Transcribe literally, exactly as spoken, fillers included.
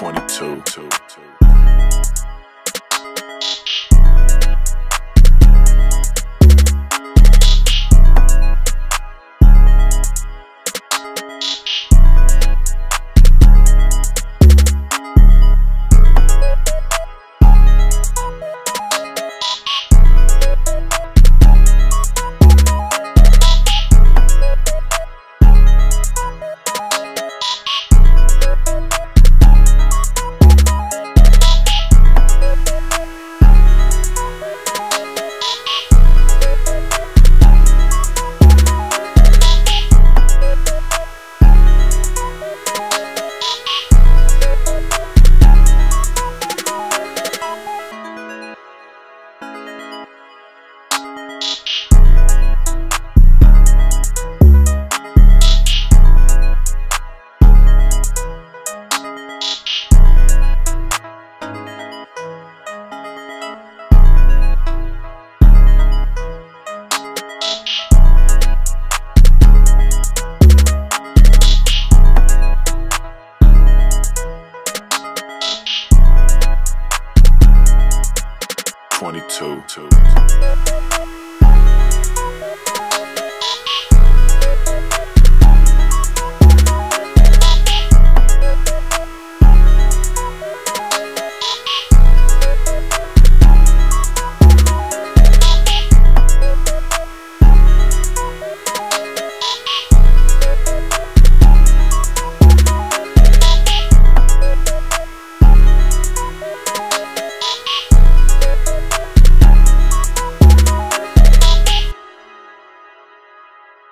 nate twenty-two. twenty-two.